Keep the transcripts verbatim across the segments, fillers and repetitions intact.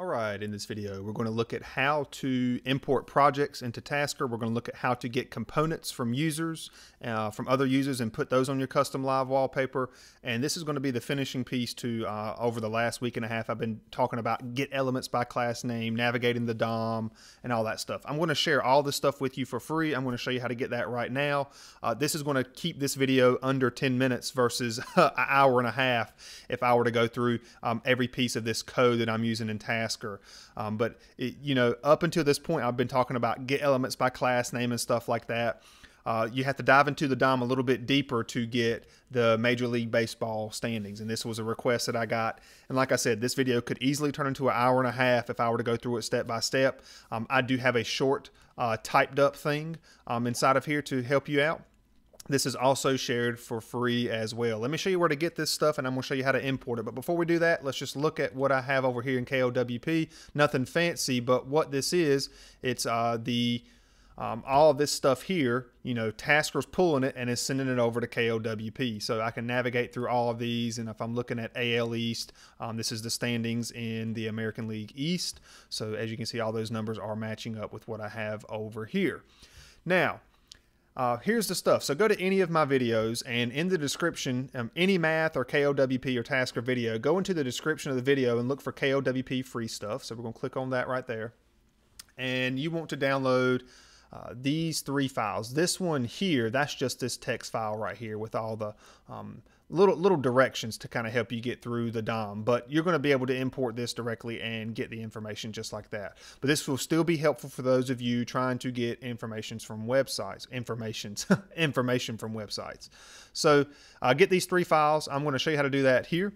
All right, in this video, we're going to look at how to import projects into Tasker. We're going to look at how to get components from users, uh, from other users, and put those on your custom live wallpaper. And this is going to be the finishing piece to uh, over the last week and a half. I've been talking about get elements by class name, navigating the D O M, and all that stuff. I'm going to share all this stuff with you for free. I'm going to show you how to get that right now. Uh, this is going to keep this video under ten minutes versus an hour and a half if I were to go through um, every piece of this code that I'm using in Tasker. Um, but it, you know, up until this point, I've been talking about get elements by class name and stuff like that. Uh, you have to dive into the D O M a little bit deeper to get the Major League Baseball standings. And this was a request that I got. And like I said, this video could easily turn into an hour and a half if I were to go through it step by step. Um, I do have a short uh, typed up thing um, inside of here to help you out. This is also shared for free as well. Let me show you where to get this stuff, and I'm going to show you how to import it. But before we do that, let's just look at what I have over here in K O W P. Nothing fancy, but what this is, it's uh, the um, all of this stuff here. You know, Tasker's pulling it and is sending it over to K O W P. So I can navigate through all of these. And if I'm looking at A L East, um, this is the standings in the American League East. So as you can see, all those numbers are matching up with what I have over here. Now, Uh, here's the stuff. So go to any of my videos, and in the description, um, any math or K O W P or Tasker video, go into the description of the video and look for K O W P free stuff. So we're going to click on that right there. And you want to download uh, these three files. This one here, that's just this text file right here with all the um, little little directions to kind of help you get through the D O M, but you're going to be able to import this directly and get the information just like that. But this will still be helpful for those of you trying to get informations from websites, informations, information from websites. So uh, get these three files. I'm going to show you how to do that here.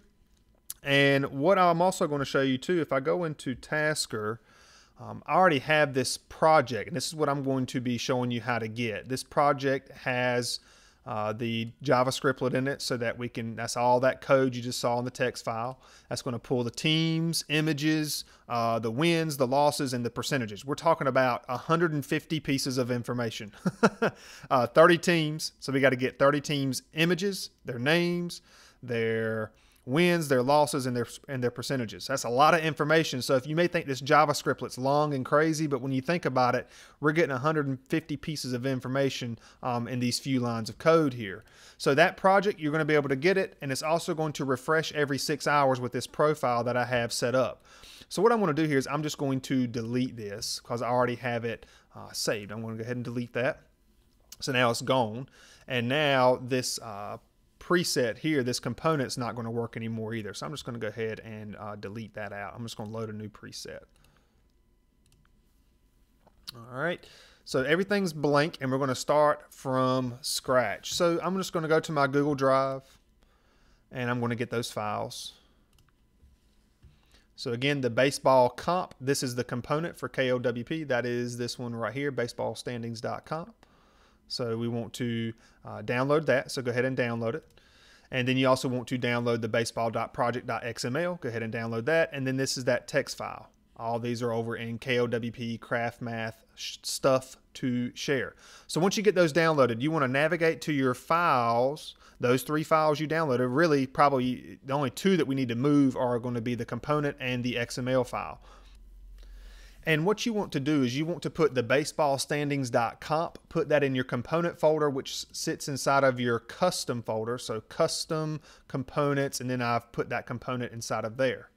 And what I'm also going to show you too, if I go into Tasker, um, I already have this project, and this is what I'm going to be showing you how to get. This project has Uh, the JavaScript in it, so that we can, that's all that code you just saw in the text file. That's going to pull the teams, images, uh, the wins, the losses, and the percentages. We're talking about one hundred fifty pieces of information, uh, thirty teams. So we got to get thirty teams' images, their names, their wins, their losses, and their and their percentages. That's a lot of information. So if you may think this JavaScript's long and crazy, but when you think about it, we're getting one hundred fifty pieces of information um, in these few lines of code here. So that project, you're going to be able to get it, and it's also going to refresh every six hours with this profile that I have set up. So what I'm going to do here is I'm just going to delete this because I already have it uh, saved. I'm going to go ahead and delete that. So now it's gone, and now this uh, preset here, this component's not going to work anymore either. So I'm just going to go ahead and uh, delete that out. I'm just going to load a new preset. All right, so everything's blank, and we're going to start from scratch. So I'm just going to go to my Google Drive, and I'm going to get those files. So again, the baseball comp, this is the component for K O W P. That is this one right here, baseball standings dot com. So we want to uh, download that. So go ahead and download it. And then you also want to download the baseball dot project dot X M L. Go ahead and download that. And then this is that text file. All these are over in K O W P, CraftMath, stuff to share. So once you get those downloaded, you want to navigate to your files, those three files you downloaded. Really, probably the only two that we need to move are going to be the component and the X M L file. And what you want to do is you want to put the baseball standings dot comp, put that in your component folder, which sits inside of your custom folder. So custom components, and then I've put that component inside of there.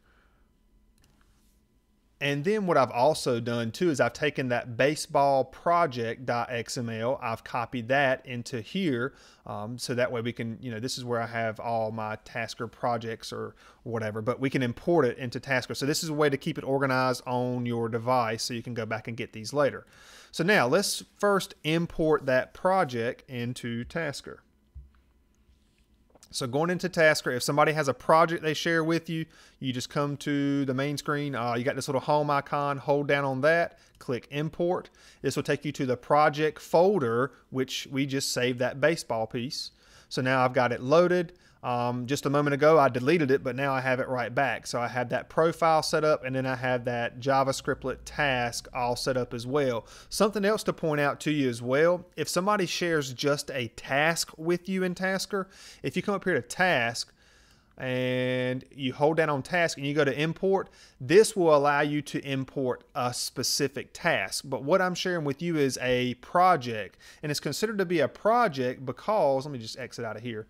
And then what I've also done too is I've taken that baseball project dot X M L, I've copied that into here, um, so that way we can, you know, this is where I have all my Tasker projects or whatever, but we can import it into Tasker. So this is a way to keep it organized on your device so you can go back and get these later. So now let's first import that project into Tasker. So going into Tasker, if somebody has a project they share with you, you just come to the main screen. Uh, you got this little home icon, hold down on that, click import. This will take you to the project folder, which we just saved that baseball piece. So now I've got it loaded. Um, just a moment ago, I deleted it, but now I have it right back. So I have that profile set up, and then I have that JavaScript task all set up as well. Something else to point out to you as well, if somebody shares just a task with you in Tasker, if you come up here to task, and you hold down on task and you go to import, this will allow you to import a specific task. But what I'm sharing with you is a project, and it's considered to be a project because, let me just exit out of here.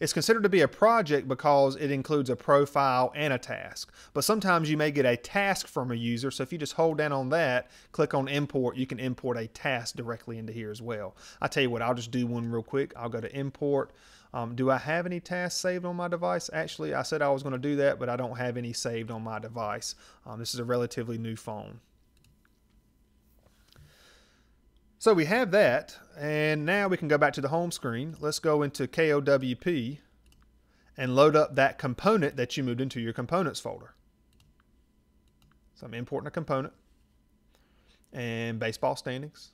It's considered to be a project because it includes a profile and a task. But sometimes you may get a task from a user, so if you just hold down on that, click on import, you can import a task directly into here as well. I'll tell you what, I'll just do one real quick. I'll go to import. Um, do I have any tasks saved on my device? Actually, I said I was going to do that, but I don't have any saved on my device. Um, this is a relatively new phone. So we have that, and now we can go back to the home screen. Let's go into K O W P and load up that component that you moved into your components folder. So I'm importing a component and baseball standings.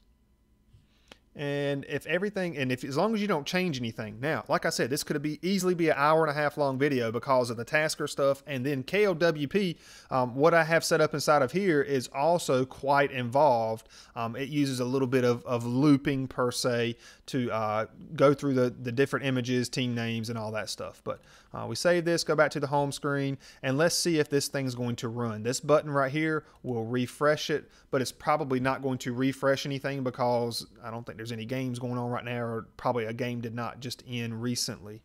And if everything, and if as long as you don't change anything. Now, like I said, this could be easily be an hour and a half long video because of the Tasker stuff. And then K O W P, um, what I have set up inside of here is also quite involved. Um, it uses a little bit of, of looping per se to uh, go through the, the different images, team names, and all that stuff. But uh, we save this, go back to the home screen, and let's see if this thing's going to run. This button right here will refresh it, but it's probably not going to refresh anything because I don't think there's any games going on right now, or probably a game did not just end recently.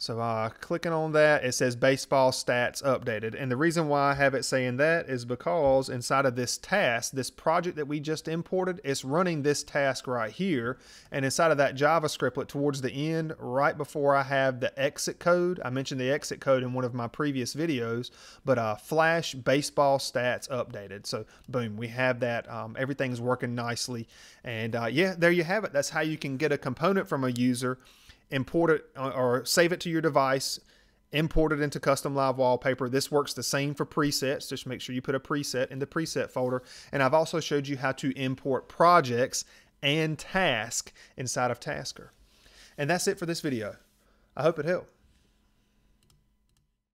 So uh, clicking on that, it says baseball stats updated. And the reason why I have it saying that is because inside of this task, this project that we just imported, it's running this task right here. And inside of that JavaScript towards the end, right before I have the exit code, I mentioned the exit code in one of my previous videos, but uh, flash baseball stats updated. So boom, we have that. Um, everything's working nicely. And uh, yeah, there you have it. That's how you can get a component from a user, import it or save it to your device, import it into custom live wallpaper. This works the same for presets. Just make sure you put a preset in the preset folder. And I've also showed you how to import projects and tasks inside of Tasker. And that's it for this video. I hope it helped.